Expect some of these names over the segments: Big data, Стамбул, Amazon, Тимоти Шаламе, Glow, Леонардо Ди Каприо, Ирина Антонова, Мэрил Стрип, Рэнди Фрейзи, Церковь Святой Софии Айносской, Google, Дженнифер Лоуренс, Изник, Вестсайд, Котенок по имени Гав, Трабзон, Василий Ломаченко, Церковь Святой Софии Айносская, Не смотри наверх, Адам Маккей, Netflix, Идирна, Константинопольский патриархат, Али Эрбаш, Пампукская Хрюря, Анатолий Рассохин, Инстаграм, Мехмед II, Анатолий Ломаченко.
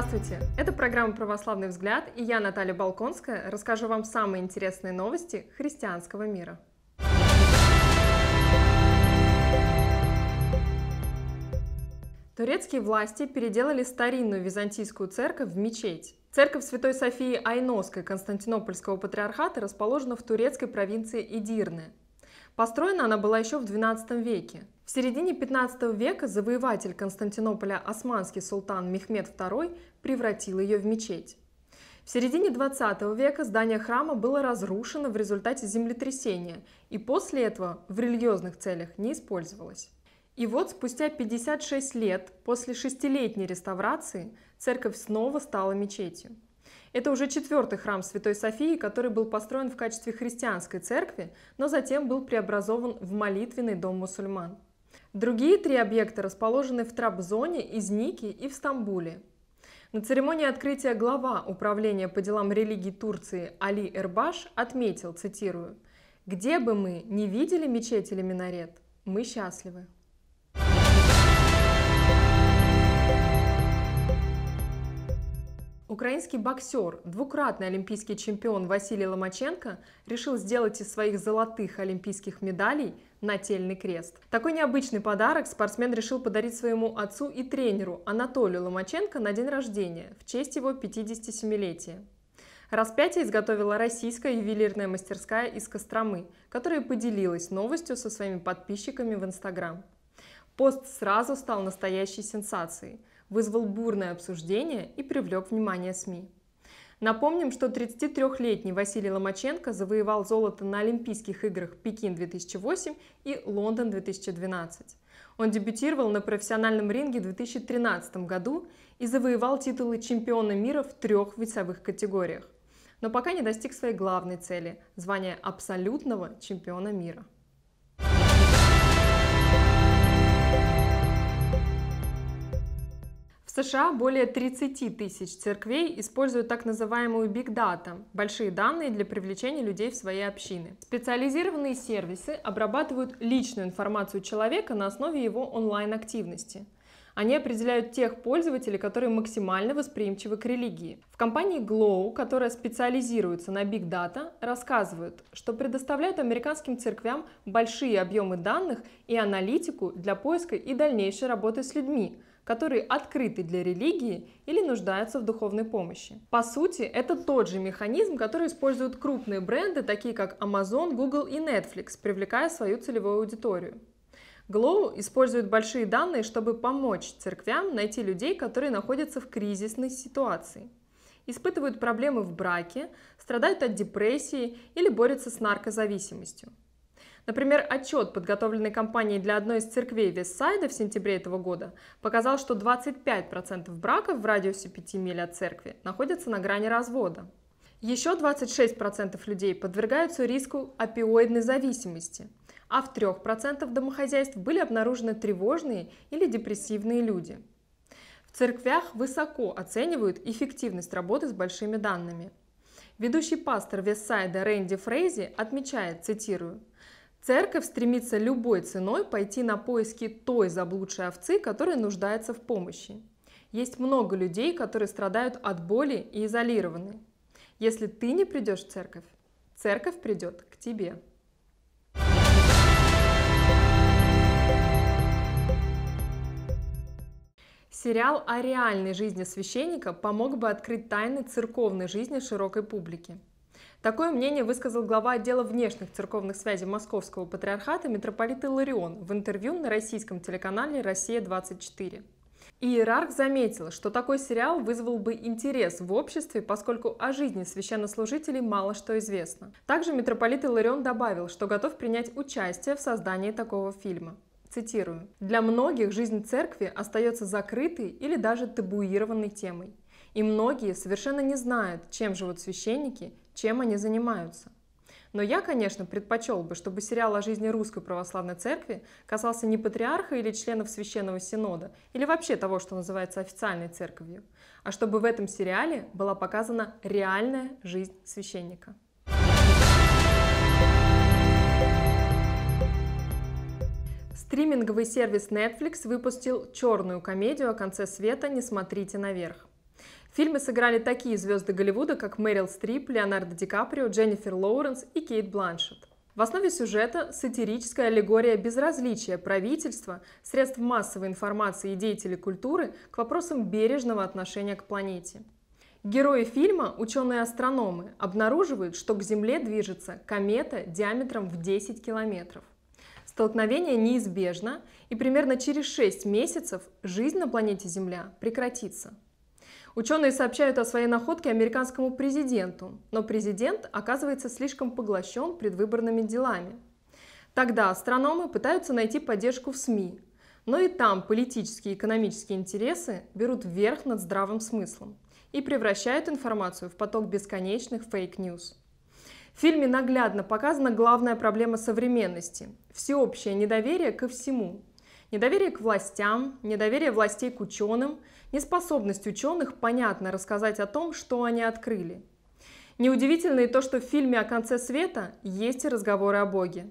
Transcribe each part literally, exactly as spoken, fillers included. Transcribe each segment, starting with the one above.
Здравствуйте! Это программа «Православный взгляд» и я, Наталья Болконская, расскажу вам самые интересные новости христианского мира. Турецкие власти переделали старинную византийскую церковь в мечеть. Церковь Святой Софии Айносской Константинопольского патриархата расположена в турецкой провинции Идирны. Построена она была еще в двенадцатом веке. В середине пятнадцатого века завоеватель Константинополя османский султан Мехмед второй превратил ее в мечеть. В середине двадцатого века здание храма было разрушено в результате землетрясения и после этого в религиозных целях не использовалось. И вот спустя пятьдесят шесть лет после шестилетней реставрации церковь снова стала мечетью. Это уже четвертый храм Святой Софии, который был построен в качестве христианской церкви, но затем был преобразован в молитвенный дом мусульман. Другие три объекта расположены в Трабзоне, Изнике и в Стамбуле. На церемонии открытия глава Управления по делам религии Турции Али Эрбаш отметил, цитирую, «Где бы мы ни видели мечеть или минарет, мы счастливы». Украинский боксер, двукратный олимпийский чемпион Василий Ломаченко решил сделать из своих золотых олимпийских медалей нательный крест. Такой необычный подарок спортсмен решил подарить своему отцу и тренеру Анатолию Ломаченко на день рождения в честь его пятидесятисемилетия. Распятие изготовила российская ювелирная мастерская из Костромы, которая поделилась новостью со своими подписчиками в Инстаграм. Пост сразу стал настоящей сенсацией, вызвал бурное обсуждение и привлек внимание СМИ. Напомним, что тридцатитрёхлетний Василий Ломаченко завоевал золото на Олимпийских играх Пекин две тысячи восемь и Лондон две тысячи двенадцать. Он дебютировал на профессиональном ринге в две тысячи тринадцатом году и завоевал титулы чемпиона мира в трех весовых категориях, но пока не достиг своей главной цели – звания абсолютного чемпиона мира. В США более тридцати тысяч церквей используют так называемую Big data – большие данные для привлечения людей в свои общины. Специализированные сервисы обрабатывают личную информацию человека на основе его онлайн-активности. Они определяют тех пользователей, которые максимально восприимчивы к религии. В компании Glow, которая специализируется на Big data, рассказывают, что предоставляют американским церквям большие объемы данных и аналитику для поиска и дальнейшей работы с людьми, которые открыты для религии или нуждаются в духовной помощи. По сути, это тот же механизм, который используют крупные бренды, такие как Amazon, Google и Netflix, привлекая свою целевую аудиторию. Glow использует большие данные, чтобы помочь церквям найти людей, которые находятся в кризисной ситуации, испытывают проблемы в браке, страдают от депрессии или борются с наркозависимостью. Например, отчет, подготовленный компанией для одной из церквей Вестсайда в сентябре этого года, показал, что двадцать пять процентов браков в радиусе пяти миль от церкви находятся на грани развода. Еще двадцать шесть процентов людей подвергаются риску опиоидной зависимости, а в трёх процентах домохозяйств были обнаружены тревожные или депрессивные люди. В церквях высоко оценивают эффективность работы с большими данными. Ведущий пастор Вестсайда Рэнди Фрейзи отмечает, цитирую, «Церковь стремится любой ценой пойти на поиски той заблудшей овцы, которая нуждается в помощи. Есть много людей, которые страдают от боли и изолированы. Если ты не придешь в церковь, церковь придет к тебе». Сериал о реальной жизни священника помог бы открыть тайны церковной жизни широкой публике. Такое мнение высказал глава отдела внешних церковных связей Московского патриархата митрополит Иларион в интервью на российском телеканале «Россия двадцать четыре». Иерарх заметил, что такой сериал вызвал бы интерес в обществе, поскольку о жизни священнослужителей мало что известно. Также митрополит Иларион добавил, что готов принять участие в создании такого фильма. Цитирую, «Для многих жизнь церкви остается закрытой или даже табуированной темой. И многие совершенно не знают, чем живут священники, чем они занимаются. Но я, конечно, предпочел бы, чтобы сериал о жизни Русской Православной Церкви касался не патриарха или членов Священного Синода, или вообще того, что называется официальной церковью, а чтобы в этом сериале была показана реальная жизнь священника». Стриминговый сервис Netflix выпустил черную комедию о конце света «Не смотрите наверх». В фильме сыграли такие звезды Голливуда, как Мэрил Стрип, Леонардо Ди Каприо, Дженнифер Лоуренс и Кейт Бланшет. В основе сюжета сатирическая аллегория безразличия правительства, средств массовой информации и деятелей культуры к вопросам бережного отношения к планете. Герои фильма, ученые-астрономы, обнаруживают, что к Земле движется комета диаметром в десять километров. Столкновение неизбежно, и примерно через шесть месяцев жизнь на планете Земля прекратится. Ученые сообщают о своей находке американскому президенту, но президент оказывается слишком поглощен предвыборными делами. Тогда астрономы пытаются найти поддержку в СМИ, но и там политические и экономические интересы берут верх над здравым смыслом и превращают информацию в поток бесконечных фейк-ньюс. В фильме наглядно показана главная проблема современности – всеобщее недоверие ко всему. Недоверие к властям, недоверие властей к ученым, неспособность ученых понятно рассказать о том, что они открыли. Неудивительно и то, что в фильме о конце света есть и разговоры о Боге.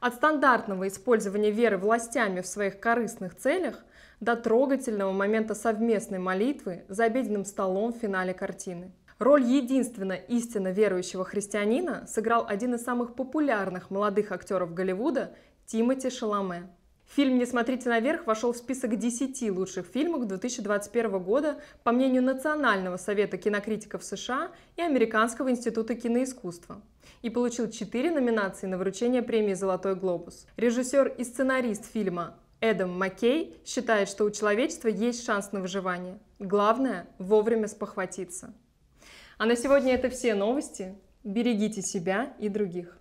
От стандартного использования веры властями в своих корыстных целях до трогательного момента совместной молитвы за обеденным столом в финале картины. Роль единственно истинно верующего христианина сыграл один из самых популярных молодых актеров Голливуда Тимоти Шаламе. Фильм «Не смотрите наверх» вошел в список десяти лучших фильмов две тысячи двадцать первого года по мнению Национального совета кинокритиков США и Американского института киноискусства и получил четыре номинации на вручение премии «Золотой глобус». Режиссер и сценарист фильма Адам Маккей считает, что у человечества есть шанс на выживание. Главное – вовремя спохватиться. А на сегодня это все новости. Берегите себя и других.